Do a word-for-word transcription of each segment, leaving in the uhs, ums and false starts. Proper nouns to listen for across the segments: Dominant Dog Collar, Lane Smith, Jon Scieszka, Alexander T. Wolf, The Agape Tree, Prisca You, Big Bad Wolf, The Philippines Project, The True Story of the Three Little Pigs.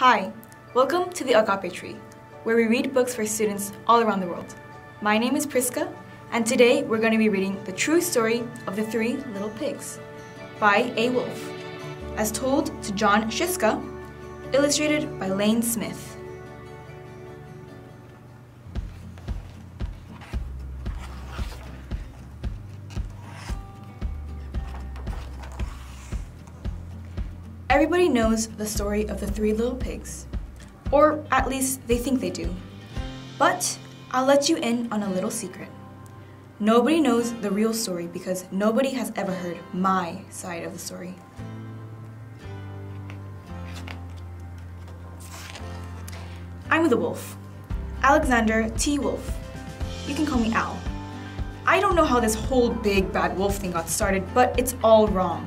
Hi, welcome to The Agape Tree, where we read books for students all around the world. My name is Prisca, and today we're going to be reading The True Story of the Three Little Pigs by A. Wolf, as told to Jon Scieszka, illustrated by Lane Smith. Everybody knows the story of the three little pigs, or at least they think they do. But I'll let you in on a little secret. Nobody knows the real story because nobody has ever heard my side of the story. I'm the Wolf, Alexander T. Wolf. You can call me Al. I don't know how this whole big bad wolf thing got started, but it's all wrong.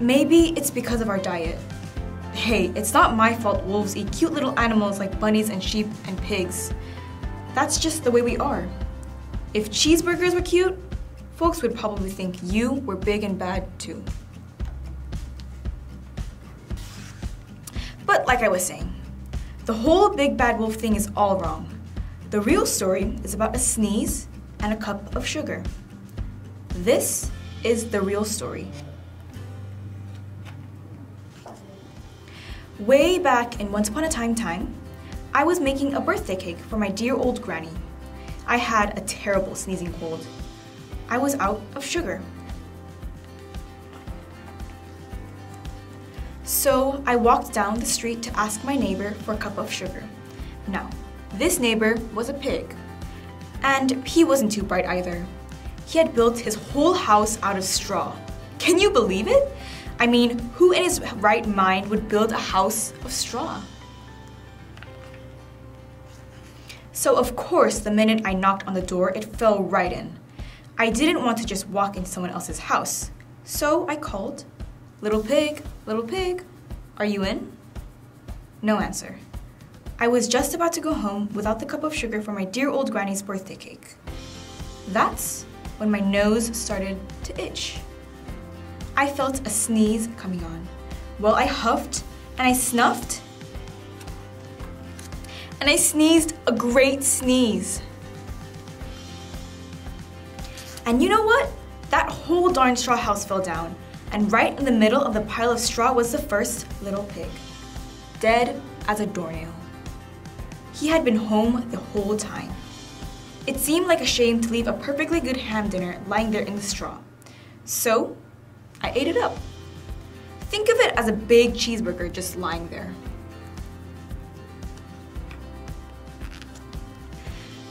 Maybe it's because of our diet. Hey, it's not my fault wolves eat cute little animals like bunnies and sheep and pigs. That's just the way we are. If cheeseburgers were cute, folks would probably think you were big and bad too. But like I was saying, the whole big bad wolf thing is all wrong. The real story is about a sneeze and a cup of sugar. This is the real story. Way back in Once Upon a Time Time, I was making a birthday cake for my dear old granny. I had a terrible sneezing cold. I was out of sugar. So I walked down the street to ask my neighbor for a cup of sugar. Now, this neighbor was a pig, and he wasn't too bright either. He had built his whole house out of straw. Can you believe it? I mean, who in his right mind would build a house of straw? So of course, the minute I knocked on the door, it fell right in. I didn't want to just walk into someone else's house. So I called, "Little pig, little pig, are you in?" No answer. I was just about to go home without the cup of sugar for my dear old granny's birthday cake. That's when my nose started to itch. I felt a sneeze coming on. Well, I huffed and I snuffed and I sneezed a great sneeze. And you know what? That whole darn straw house fell down, and right in the middle of the pile of straw was the first little pig, dead as a doornail. He had been home the whole time. It seemed like a shame to leave a perfectly good ham dinner lying there in the straw. So I ate it up. Think of it as a big cheeseburger just lying there.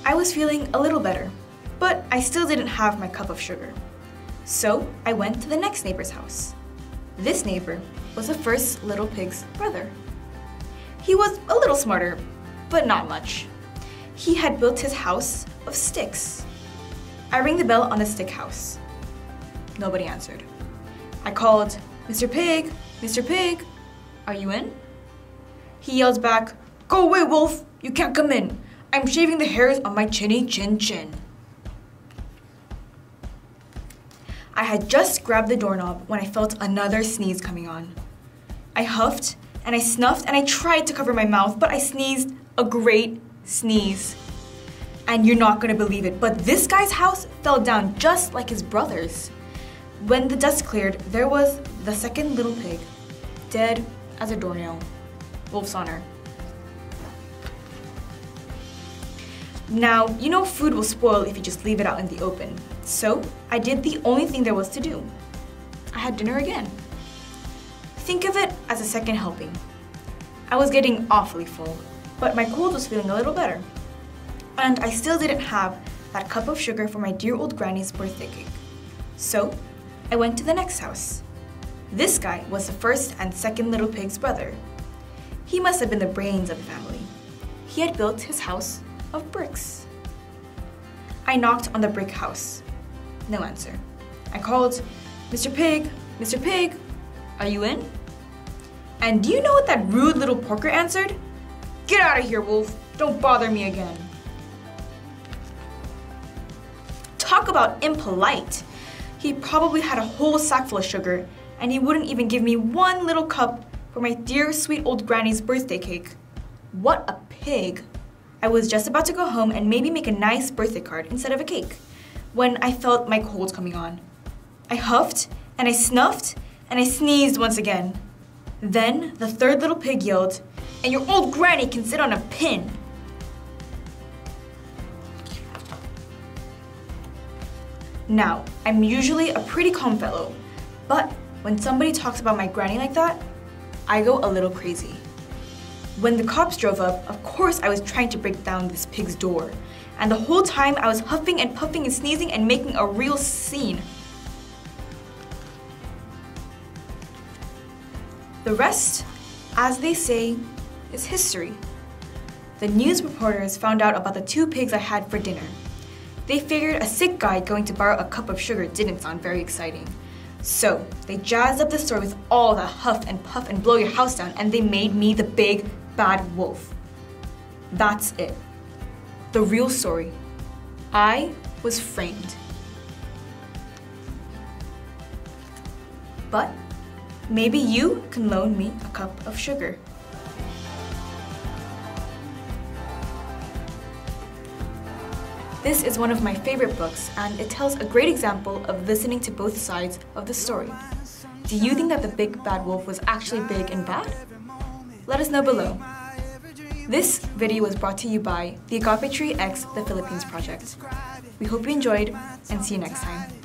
I was feeling a little better, but I still didn't have my cup of sugar. So I went to the next neighbor's house. This neighbor was the first little pig's brother. He was a little smarter, but not much. He had built his house of sticks. I rang the bell on the stick house. Nobody answered. I called, "Mister Pig, Mister Pig, are you in?" He yelled back, "Go away, Wolf, you can't come in. I'm shaving the hairs on my chinny chin chin." I had just grabbed the doorknob when I felt another sneeze coming on. I huffed and I snuffed and I tried to cover my mouth, but I sneezed a great sneeze. And you're not gonna believe it, but this guy's house fell down just like his brother's. When the dust cleared, there was the second little pig, dead as a doornail. Wolf's honor. Now, you know food will spoil if you just leave it out in the open. So I did the only thing there was to do. I had dinner again. Think of it as a second helping. I was getting awfully full, but my cold was feeling a little better. And I still didn't have that cup of sugar for my dear old granny's birthday cake. So I went to the next house. This guy was the first and second little pig's brother. He must have been the brains of the family. He had built his house of bricks. I knocked on the brick house. No answer. I called, "Mister Pig, Mister Pig, are you in?" And do you know what that rude little porker answered? "Get out of here, Wolf. Don't bother me again." Talk about impolite. He probably had a whole sack full of sugar, and he wouldn't even give me one little cup for my dear sweet old granny's birthday cake. What a pig! I was just about to go home and maybe make a nice birthday card instead of a cake when I felt my cold coming on. I huffed and I snuffed and I sneezed once again. Then the third little pig yelled, "And your old granny can sit on a pin!" Now, I'm usually a pretty calm fellow, but when somebody talks about my granny like that, I go a little crazy. When the cops drove up, of course I was trying to break down this pig's door, and the whole time I was huffing and puffing and sneezing and making a real scene. The rest, as they say, is history. The news reporters found out about the two pigs I had for dinner. They figured a sick guy going to borrow a cup of sugar didn't sound very exciting. So they jazzed up the story with all the huff and puff and blow your house down, and they made me the big bad wolf. That's it. The real story. I was framed. But maybe you can loan me a cup of sugar. This is one of my favorite books, and it tells a great example of listening to both sides of the story. Do you think that the big bad wolf was actually big and bad? Let us know below. This video was brought to you by The Agape Tree X The Philippines Project. We hope you enjoyed, and see you next time.